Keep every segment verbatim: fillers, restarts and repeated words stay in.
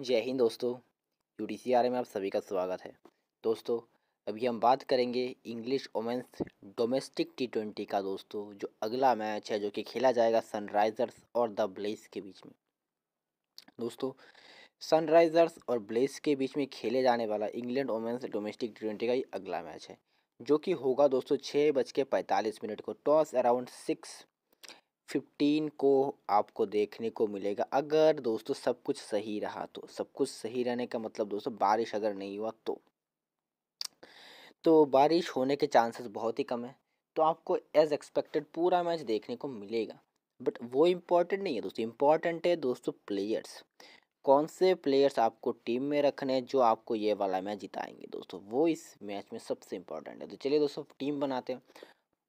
जय हिंद दोस्तों, U D C R में आप सभी का स्वागत है। दोस्तों अभी हम बात करेंगे English women's domestic T twenty का। दोस्तों जो अगला मैच है जो कि खेला जाएगा सनराइजर्स और द ब्लेज के बीच में। दोस्तों सनराइजर्स और ब्लेज के बीच में खेले जाने वाला England women's domestic T twenty का ये अगला मैच है जो कि होगा दोस्तों छः बज के पैंतालीस मिनट को। टॉस अराउंड सिक्स फिफ्टीन को आपको देखने को मिलेगा। अगर दोस्तों सब कुछ सही रहा तो सब कुछ सही रहने का मतलब दोस्तों बारिश अगर नहीं हुआ तो तो बारिश होने के चांसेस बहुत ही कम है। तो आपको एज एक्सपेक्टेड पूरा मैच देखने को मिलेगा, बट वो इम्पॉर्टेंट नहीं है दोस्तों। इम्पॉर्टेंट है दोस्तों प्लेयर्स, कौन से प्लेयर्स आपको टीम में रखने हैं जो आपको ये वाला मैच जिताएंगे दोस्तों, वो इस मैच में सबसे इम्पॉर्टेंट है। तो चलिए दोस्तों टीम बनाते हैं,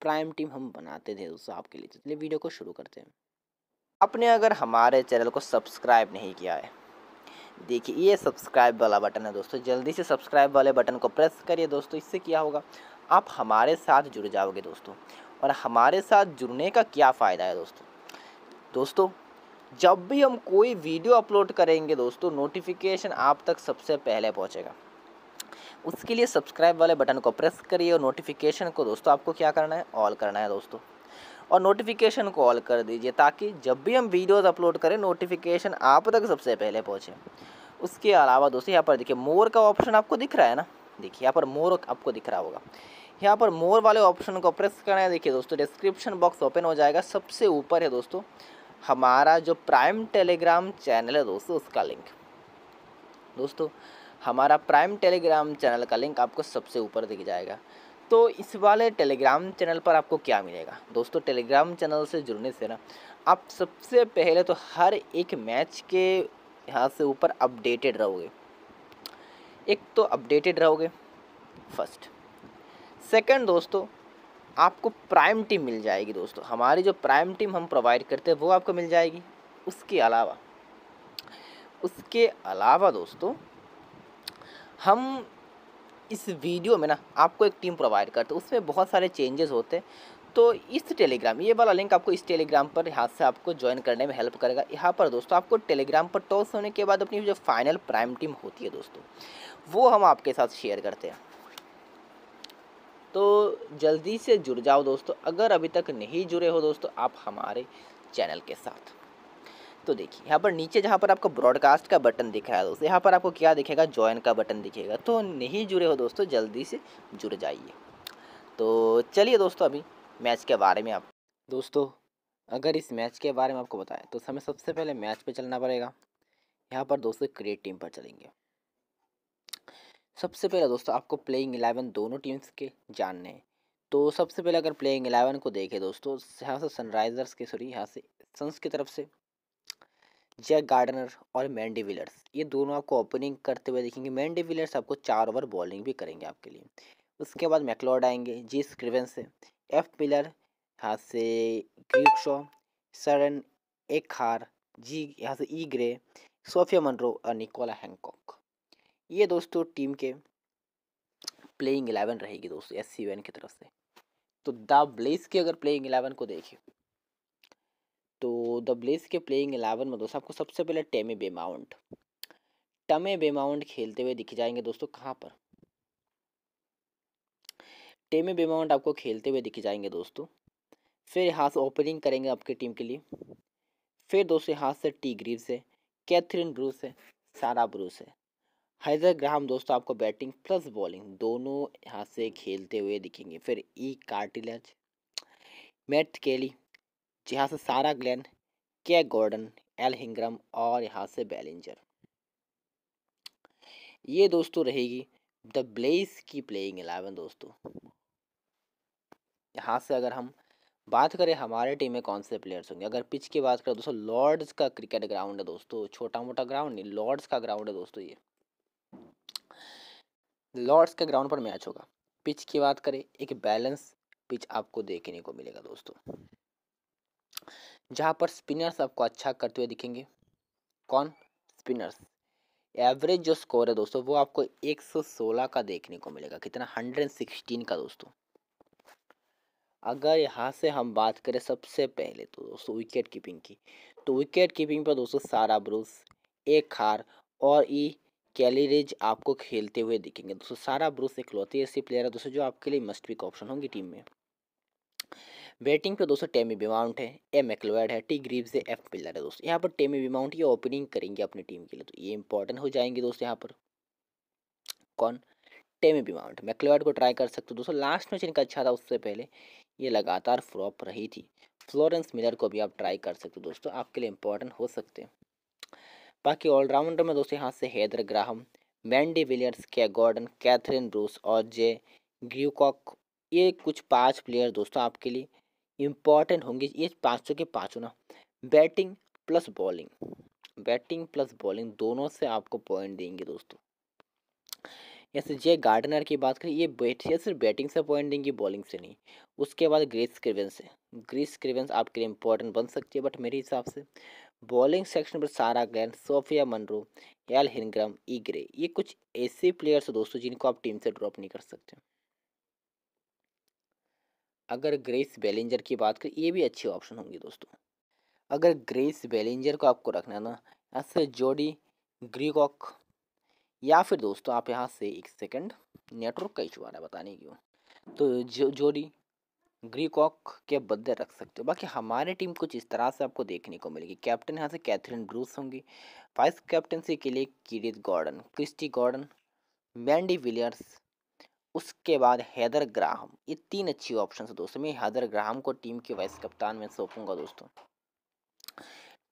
प्राइम टीम हम बनाते थे दोस्तों आपके लिए। चलिए वीडियो को शुरू करते हैं। आपने अगर हमारे चैनल को सब्सक्राइब नहीं किया है, देखिए ये सब्सक्राइब वाला बटन है दोस्तों, जल्दी से सब्सक्राइब वाले बटन को प्रेस करिए दोस्तों। इससे क्या होगा, आप हमारे साथ जुड़ जाओगे दोस्तों। और हमारे साथ जुड़ने का क्या फ़ायदा है दोस्तों, दोस्तों जब भी हम कोई वीडियो अपलोड करेंगे दोस्तों नोटिफिकेशन आप तक सबसे पहले पहुँचेगा। उसके लिए सब्सक्राइब वाले बटन को प्रेस करिए और नोटिफिकेशन को दोस्तों आपको क्या करना है, ऑल करना है दोस्तों। और नोटिफिकेशन को ऑल कर दीजिए ताकि जब भी हम वीडियोस अपलोड करें नोटिफिकेशन आप तक सबसे पहले पहुंचे। उसके अलावा दोस्तों यहाँ पर देखिए मोर का ऑप्शन आपको दिख रहा है ना, देखिए यहाँ पर मोर आपको दिख रहा होगा। यहाँ पर मोर वाले ऑप्शन को प्रेस करना है। देखिए दोस्तों डिस्क्रिप्शन बॉक्स ओपन हो जाएगा, सबसे ऊपर है दोस्तों हमारा जो प्राइम टेलीग्राम चैनल है दोस्तों उसका लिंक। दोस्तों हमारा प्राइम टेलीग्राम चैनल का लिंक आपको सबसे ऊपर दिख जाएगा। तो इस वाले टेलीग्राम चैनल पर आपको क्या मिलेगा दोस्तों, टेलीग्राम चैनल से जुड़ने से ना आप सबसे पहले तो हर एक मैच के यहाँ से ऊपर अपडेटेड रहोगे। एक तो अपडेटेड रहोगे फर्स्ट, सेकंड दोस्तों आपको प्राइम टीम मिल जाएगी दोस्तों, हमारी जो प्राइम टीम हम प्रोवाइड करते हैं वो आपको मिल जाएगी। उसके अलावा उसके अलावा दोस्तों हम इस वीडियो में ना आपको एक टीम प्रोवाइड करते हैं, उसमें बहुत सारे चेंजेस होते हैं। तो इस टेलीग्राम ये वाला लिंक आपको इस टेलीग्राम पर यहाँ से आपको ज्वाइन करने में हेल्प करेगा। यहाँ पर दोस्तों आपको टेलीग्राम पर टॉस होने के बाद अपनी जो फाइनल प्राइम टीम होती है दोस्तों वो हम आपके साथ शेयर करते हैं। तो जल्दी से जुड़ जाओ दोस्तों अगर अभी तक नहीं जुड़े हो दोस्तों आप हमारे चैनल के साथ। तो देखिए यहाँ पर नीचे जहाँ पर आपको ब्रॉडकास्ट का बटन दिख रहा है दोस्तों, यहाँ पर आपको क्या दिखेगा, ज्वाइन का बटन दिखेगा। तो नहीं जुड़े हो दोस्तों जल्दी से जुड़ जाइए। तो चलिए दोस्तों अभी मैच के बारे में आप दोस्तों अगर इस मैच के बारे में आपको बताएं तो हमें सबसे पहले मैच पे चलना पड़ेगा। यहाँ पर दोस्तों क्रिएट टीम पर चलेंगे। सबसे पहले दोस्तों आपको प्लेइंग इलेवन दोनों टीम्स के जानने हैं। तो सबसे पहले अगर प्लेइंग इलेवन को देखें दोस्तों, यहाँ से सनराइजर्स के सॉरी यहाँ से सन्स की तरफ से जैक गार्डनर और मैंडी विलियर्स ये दोनों आपको ओपनिंग करते हुए देखेंगे। मैंडी विलियर्स आपको चार ओवर बॉलिंग भी करेंगे आपके लिए। उसके बाद मैकलॉड आएंगे, जी स्क्रिवेंस से एफ मिलर, यहाँ से ग्रीकशॉ, सरन एक हार जी, यहाँ से ई ग्रे, सोफिया मंड्रो और निकोला हैंकॉक। ये दोस्तों टीम के प्लेइंग इलेवन रहेगी दोस्तों एस सी वन की तरफ से। तो द ब्लेज के अगर प्लेइंग इलेवन को देखें तो द ब्लेज के प्लेइंग इलेवन में दोस्तों आपको सबसे पहले टैमी बेमाउंट टैमी बेमाउंट खेलते हुए दिख जाएंगे दोस्तों। कहाँ पर टैमी बेमाउंट आपको खेलते हुए दिख जाएंगे दोस्तों। फिर यहाँ से ओपनिंग करेंगे आपकी टीम के लिए। फिर दोस्तों यहाँ से टी ग्रीव्स है, कैथरीन ब्रूस है, सारा ब्रूस है, हैदर ग्राहम दोस्तों आपको बैटिंग प्लस बॉलिंग दोनों यहाँ से खेलते हुए दिखेंगे। फिर ई कार्टिलेज, मैट केली, यहाँ से सारा ग्लेन, के गॉर्डन, एल हिंग्रम और यहाँ से बैलेंजर। ये दोस्तों रहेगी द ब्लेज की प्लेइंग इलेवन दोस्तों। यहाँ से अगर हम बात करें हमारे टीम में कौन से प्लेयर्स होंगे, अगर पिच की बात करें दोस्तों लॉर्ड्स का क्रिकेट ग्राउंड है दोस्तों, छोटा मोटा ग्राउंड नहीं लॉर्ड्स का ग्राउंड है दोस्तों। ये लॉर्ड्स के ग्राउंड पर मैच होगा। पिच की बात करें एक बैलेंस पिच आपको देखने को मिलेगा दोस्तों जहाँ पर स्पिनर्स आपको अच्छा करते हुए दिखेंगे। कौन स्पिनर्स, एवरेज जो स्कोर है दोस्तों वो आपको एक सौ सोलह का देखने को मिलेगा। कितना, एक सौ सोलह का दोस्तों। अगर यहाँ से हम बात करें सबसे पहले तो दोस्तों विकेट कीपिंग की, तो विकेट कीपिंग पर दोस्तों सारा ब्रूस, एक खार और ई कैलीरिज आपको खेलते हुए दिखेंगे। दोस्तों सारा ब्रूस इकलौती ऐसी प्लेयर है दोस्तों जो आपके लिए मस्ट पिक ऑप्शन होंगी टीम में। बैटिंग पे दोस्तों टैमी बीमाउंट है, ए मैकलवर्ड है, टी ग्रीव्स है, एफ मिलर है। दोस्तों यहाँ पर टैमी बीमाउंट ये ओपनिंग करेंगे अपनी टीम के लिए, तो ये इंपॉर्टेंट हो जाएंगे दोस्तों। यहाँ पर कौन? टैमी बीमाउंट। मैकलवर्ड को ट्राई कर सकते हो दोस्तों, लास्ट मैच इनका अच्छा था, उससे पहले ये लगातार फ्लॉप रही थी। फ्लोरेंस मिलर को भी आप ट्राई कर सकते हो दोस्तों, आपके लिए इंपॉर्टेंट हो सकते हैं। बाकी ऑलराउंडर में दोस्तों यहाँ से Heather Graham, Mandy Villiers, K Gordon, Katherine Bruce और जे ग्रूकॉक, ये कुछ पांच प्लेयर दोस्तों आपके लिए इम्पॉर्टेंट होंगे। ये पाँचों के पाँचों ना batting plus bowling, batting plus bowling दोनों से आपको पॉइंट देंगे दोस्तों। जैसे जे गार्डनर की बात करें, ये बैट ये सिर्फ बैटिंग से पॉइंट देंगी, बॉलिंग से नहीं। उसके बाद ग्रेस स्क्रिवेंस है, ग्रेस स्क्रिवेंस आपके लिए इम्पोर्टेंट बन सकती है, बट मेरे हिसाब से बॉलिंग सेक्शन पर Sarah Glenn, Sophia Munro, L हिनग्राम, ई ग्रे, ये कुछ ऐसे प्लेयर्स हैं दोस्तों जिनको आप टीम से ड्रॉप नहीं कर सकते। अगर ग्रेस बैलेंजर की बात करें, ये भी अच्छे ऑप्शन होंगे दोस्तों। अगर ग्रेस बैलेंजर को आपको रखना है ना, यहाँ से जोडी ग्रूकॉक, या फिर दोस्तों आप यहाँ से एक सेकंड नेटवर्क का इशू आ रहा है, बताने क्यों, तो जो जोडी ग्रूकॉक के बदले रख सकते हो। बाकी हमारी टीम कुछ इस तरह से आपको देखने को मिलेगी। कैप्टन यहाँ से कैथरीन ब्रूस होंगी, वाइस कैप्टनसी के लिए Kirstie Gordon, Kirstie Gordon, Mandy Villiers, उसके बाद हेदर ग्राहम, ये तीन अच्छी ऑप्शन है दोस्तों। मैं हेदर ग्राहम को टीम के वाइस कप्तान में सौंपूंगा दोस्तों।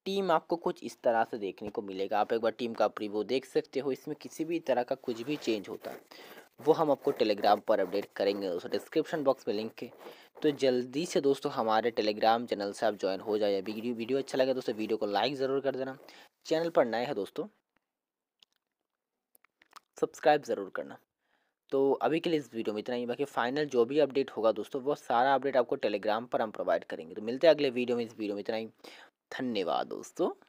टीम आपको कुछ इस तरह से देखने को मिलेगा। आप एक बार टीम का प्रीव्यू देख सकते हो, इसमें किसी भी तरह का कुछ भी चेंज होता है वो हम आपको टेलीग्राम पर अपडेट करेंगे दोस्तों, डिस्क्रिप्शन बॉक्स में लिंक है। तो जल्दी से दोस्तों हमारे टेलीग्राम चैनल से आप ज्वाइन हो जाइए। वीडियो वीडियो अच्छा लगे दोस्तों वीडियो को लाइक ज़रूर कर देना, चैनल पर नए हैं दोस्तों सब्सक्राइब ज़रूर करना। तो अभी के लिए इस वीडियो में इतना ही, बाकी फाइनल जो भी अपडेट होगा दोस्तों वो सारा अपडेट आपको टेलीग्राम पर हम प्रोवाइड करेंगे। तो मिलते हैं अगले वीडियो में, इस वीडियो में इतना ही, धन्यवाद दोस्तों।